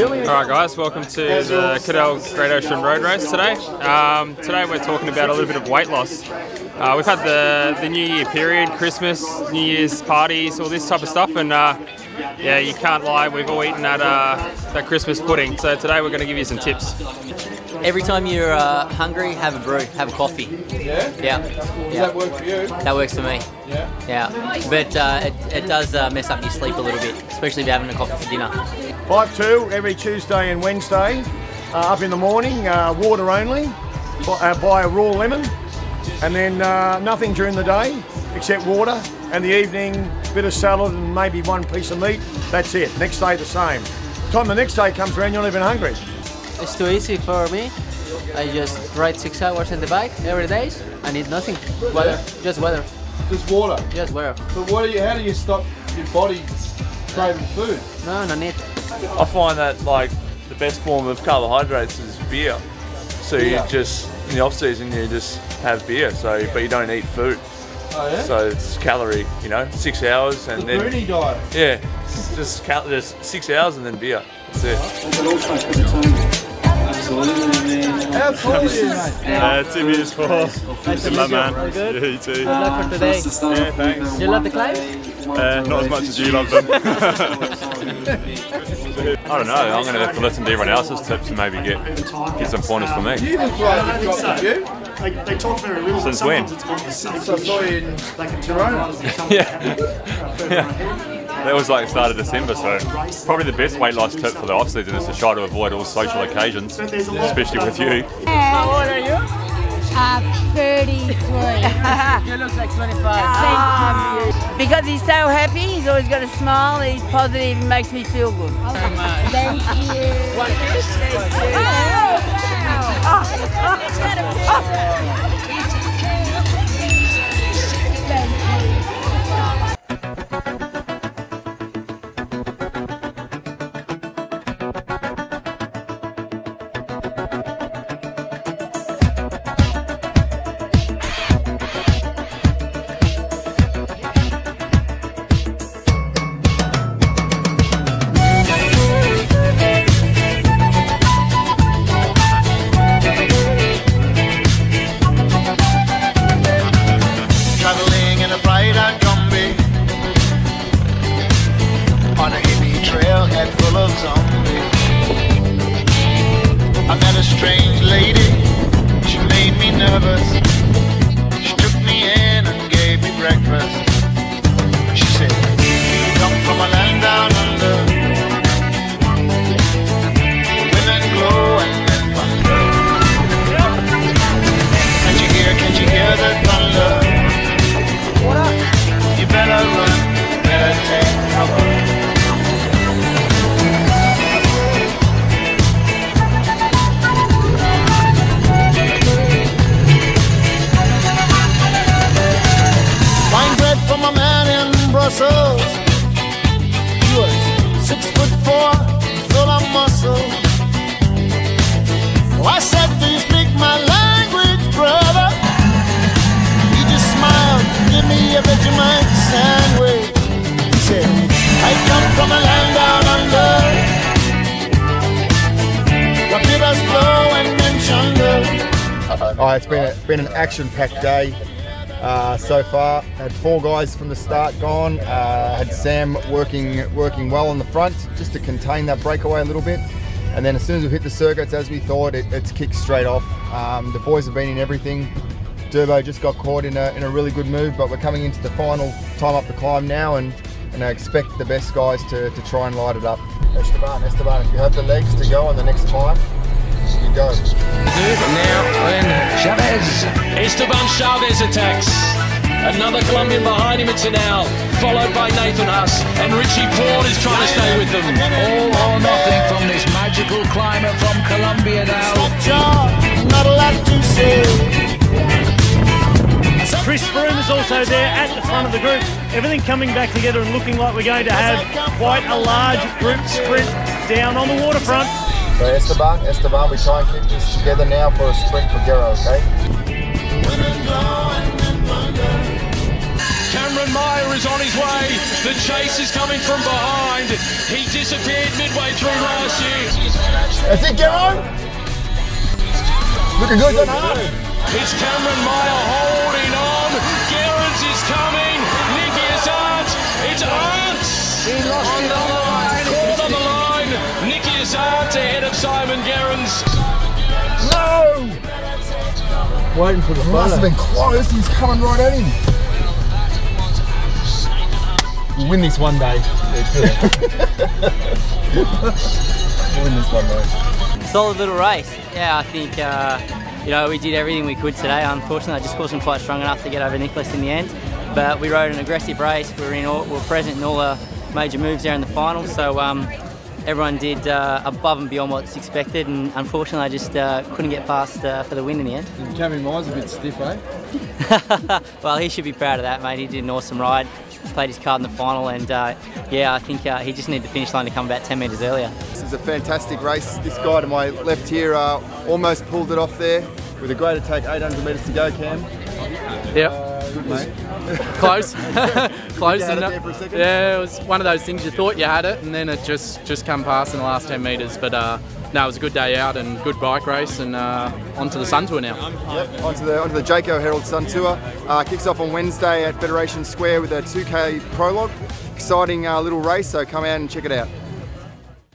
Alright guys, welcome to the Cadel Great Ocean Road Race today. Today we're talking about a little bit of weight loss. We've had the New Year period, Christmas, New Year's parties, all this type of stuff, and yeah, you can't lie, we've all eaten that Christmas pudding. So today we're going to give you some tips. Every time you're hungry, have a brew, have a coffee. Yeah? Yeah. Does that work for you? That works for me. Yeah? Yeah. But it does mess up your sleep a little bit, especially if you're having a coffee for dinner. 5-2 every Tuesday and Wednesday, up in the morning, water only, by a raw lemon, and then nothing during the day except water, and the evening, a bit of salad and maybe one piece of meat, that's it. Next day the same. By the time the next day comes around, you're not even hungry. It's too easy for me. I just ride 6 hours on the bike every day. I need nothing. Water, just water. Just water? Just water. But what do you, how do you stop your body craving food? No, no need. I find that like the best form of carbohydrates is beer. So you just, in the off season, you just have beer, so but you don't eat food. Oh, yeah? So it's calorie, you know, 6 hours and then... The Bruni diet? Yeah, just 6 hours and then beer. That's it. How tall are you? 2 meters 4. Nice to meet you, man. You too. Good luck for today. Yeah, thanks. Do you love the climb? Not as much as you love them. I don't know. I'm going to have to listen to everyone else's tips and maybe get some pointers for me. They talk very little. Since when? Since I saw you in Toronto. Yeah. That was like the start of December, so probably the best weight loss tip for the off season is to try to avoid all social occasions, especially with you. How old are you? 33. You look like 25. Thank you. Because he's so happy, he's always got a smile, he's positive, he makes me feel good. Thank you. Oh, wow. Oh, it's been an action-packed day so far. Had 4 guys from the start gone. Had Sam working well on the front just to contain that breakaway a little bit. And then as soon as we hit the circuits, as we thought, it's kicked straight off. The boys have been in everything. Durbo just got caught in a really good move, but we're coming into the final time up the climb now, and I expect the best guys to try and light it up. Esteban, if you have the legs to go on the next climb, you go. Now when Chaves. Esteban Chaves attacks. Another Colombian behind him, it's an owl, followed by Nathan Huss, and Richie Porte is trying to stay with them. All or nothing from this magical climber from Colombia now. Not allowed to say. Chris Froome is also there at the front of the group. Everything coming back together and looking like we're going to have quite a large group sprint down on the waterfront. So Esteban, we try and keep this together now for a sprint for Gerrans, okay? Cameron Cameron Meyer is on his way. The chase is coming from behind. He disappeared midway through last year. That's it, Gerrans. Looking good, looking hard. It's Cameron Meyer holding on. Gerrans is coming. Nicky is out. It's Ernst on the line. Caught on the line. Nicky is out ahead of Simon Gerrans. No! Waiting for the fella. Must have been close. He's coming right at him. We'll win this one day. We'll win this one day. Solid little race. Yeah, I think you know, we did everything we could today. Unfortunately, I just wasn't quite strong enough to get over Nicholas in the end. But we rode an aggressive race. We were present in all the major moves there in the final. So everyone did above and beyond what's expected. And unfortunately, I just couldn't get past for the win in the end. Cameron Meyer's a bit stiff, eh? Well, he should be proud of that, mate. He did an awesome ride. Played his card in the final, and yeah, I think he just needed the finish line to come about 10 metres earlier. This is a fantastic race. This guy to my left here almost pulled it off there with a greater take. 800 metres to go, Cam. Yep. Good, mate. Close. Close. Yeah, it was one of those things you thought you had it, and then it just come past in the last 10 metres. But no, it was a good day out and good bike race, and onto the Sun Tour now. Yep, onto the Jayco Herald Sun Tour. Kicks off on Wednesday at Federation Square with a 2K prologue. Exciting little race, so come out and check it out.